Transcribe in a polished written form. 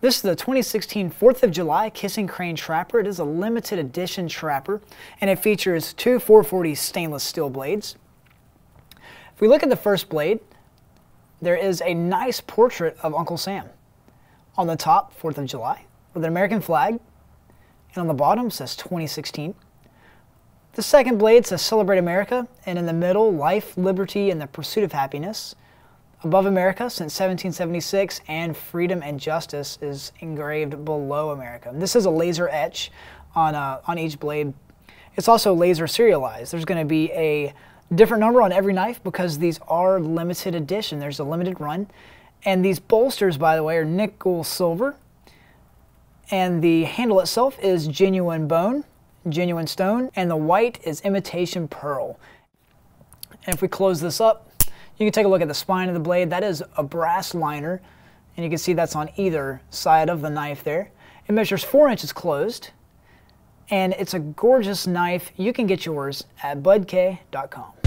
This is the 2016 4th of July Kissing Crane Trapper. It is a limited edition trapper, and it features two 440 stainless steel blades. If we look at the first blade, there is a nice portrait of Uncle Sam. On the top, 4th of July, with an American flag, and on the bottom says 2016. The second blade says Celebrate America, and in the middle, Life, Liberty, and the Pursuit of Happiness. Above America since 1776, and Freedom and Justice is engraved below America. This is a laser etch on each blade. It's also laser serialized. There's going to be a different number on every knife because these are limited edition. There's a limited run. And these bolsters, by the way, are nickel silver. And the handle itself is genuine bone, genuine stone, and the white is imitation pearl. And if we close this up, you can take a look at the spine of the blade. That is a brass liner, and you can see that's on either side of the knife there. It measures 4 inches closed, and it's a gorgeous knife. You can get yours at BudK.com.